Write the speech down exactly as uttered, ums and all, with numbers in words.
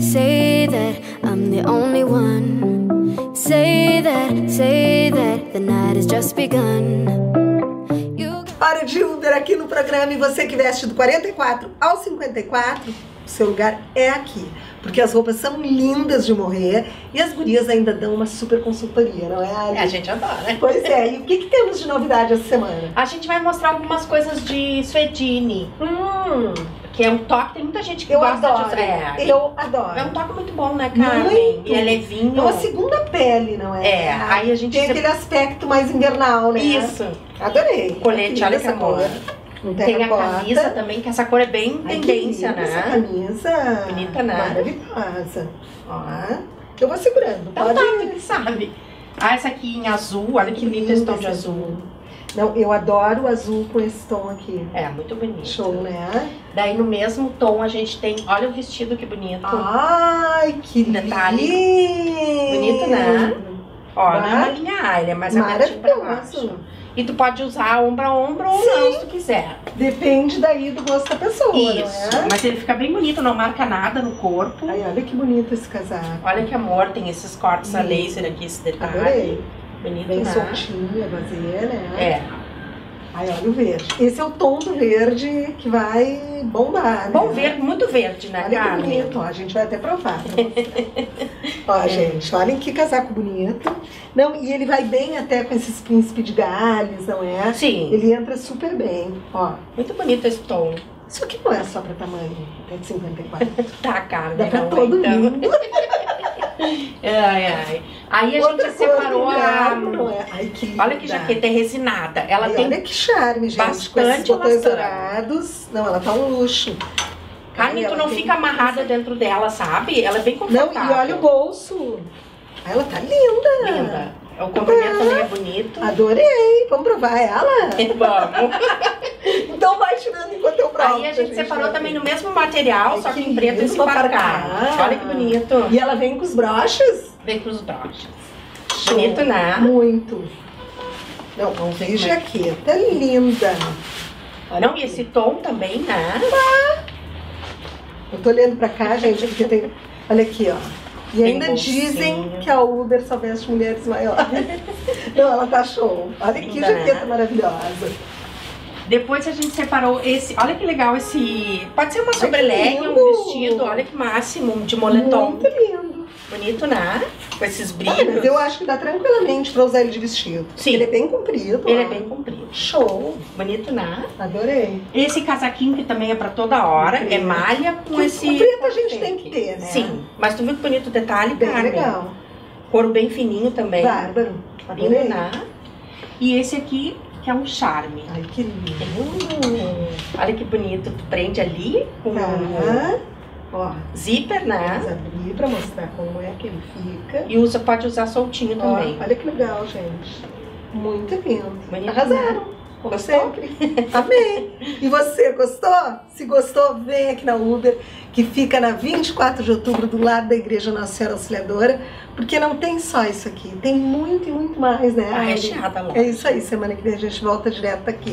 Say that I'm the only one. Say that, say that the night has just begun. Hora de Uber aqui no programa, e você que veste do quarenta e quatro ao cinquenta e quatro, o seu lugar é aqui, porque as roupas são lindas de morrer e as gurias ainda dão uma super consultoria, não é, Ali? A gente adora. Pois é, e o que, que temos de novidade essa semana? A gente vai mostrar algumas coisas de Suedini. Hum, que é um toque, tem muita gente que eu gosta adoro, de usar. É, eu adoro. É um toque muito bom, né, Carmen? Muito. E é levinho. É uma segunda pele, não é? É, ah, aí a gente... Tem se... aquele aspecto mais invernal, né? Isso. Adorei. O colete, olha essa cor. cor. Tem a camisa também, que essa cor é bem Ai, tendência, né? Essa camisa. Bonita, né? Maravilhosa. Ó, eu vou segurando. Então pode... tá, que sabe. Ah, essa aqui em azul, olha que, que lindo esse tom de azul. azul. Não, eu adoro o azul com esse tom aqui. É, muito bonito. Show, né? Daí no mesmo tom a gente tem, olha o vestido que bonito. Ai, que detalhe. Lindo. Bonito, né? Ó, não é uma linha área, mas é maravilhoso. Pra baixo. E tu pode usar ombro a ombro ou não, se tu quiser. Depende daí do gosto da pessoa, isso, não é? Mas ele fica bem bonito, não marca nada no corpo. Ai, olha que bonito esse casaco. Olha que amor, tem esses cortes Sim. a laser aqui, esse detalhe. Adorei. Bonito, bem né? soltinha, baseia, né? É. Aí olha o verde. Esse é o tom do verde que vai bombar, né? Bom verde, muito verde, né, olha Carmen? Que bonito, ó, a gente vai até provar pra você. Ó, é. gente, olhem que casaco bonito. Não, e ele vai bem até com esses príncipe de galhos, não é? Sim. Ele entra super bem, ó. Muito bonito esse tom. Isso aqui não é só pra tamanho, até de cinquenta e quatro. Tá, Carmen. Dá pra não, todo então. mundo. Ai, ai. Aí a Outra gente separou a... É? Ai, que olha que jaqueta, é resinada. Ela ai, tem olha que charme, gente. Bastante botões dourados. Não, ela tá um luxo. Carmen, ai, tu não fica amarrada coisa. dentro dela, sabe? Ela é bem confortável. Não, e olha o bolso. Ai, ela tá linda. Linda. O comprimento ah, também é bonito. Adorei. Vamos provar ela? Vamos. Então vai tirando enquanto eu provo. Aí a gente, gente separou vai... também no mesmo material, é só que em preto e esparcado. Olha que bonito. E ela vem com os broches? Vem com os broches. Show. Bonito, né? Muito. Não, vamos ver. Que jaqueta é linda. Olha Não, e esse tom também, né? Tá. Eu tô olhando pra cá, gente, porque tem... Olha aqui, ó. E ainda dizem que a Uber só veste mulheres maiores. Não, ela tá show. Olha que jaqueta maravilhosa. Depois a gente separou esse... Olha que legal esse... Pode ser uma sobreleg, um vestido. Olha que máximo de moletom. Muito lindo. Bonito, né? Com esses brilhos. Ah, mas eu acho que dá tranquilamente pra usar ele de vestido. Sim. Ele é bem comprido. Ele ó. é bem comprido. Show. Bonito, né? Adorei. Esse casaquinho que também é pra toda hora. Comprido. É malha com que esse... Comprido a gente tem que ter, né? Sim. Mas tu viu que bonito o detalhe, bem Carmen? legal. Couro bem fininho também. Bárbaro. Adorei. Lindo, né? E esse aqui... Que é um charme. Ai, que lindo. Olha que bonito. Tu prende ali com tá. um... Ó, zíper, né? Vamos abrir pra mostrar como é que ele fica. E usa, pode usar soltinho Ó, também. Olha que legal, gente. Muito lindo. Bonito, Arrasaram. Né? Como sempre. Amei. E você, gostou? Se gostou, vem aqui na Uber, que fica na vinte e quatro de outubro, do lado da Igreja Nossa Senhora Auxiliadora, porque não tem só isso aqui, tem muito e muito mais, né? Ah, é, é isso aí, semana que vem a gente volta direto aqui.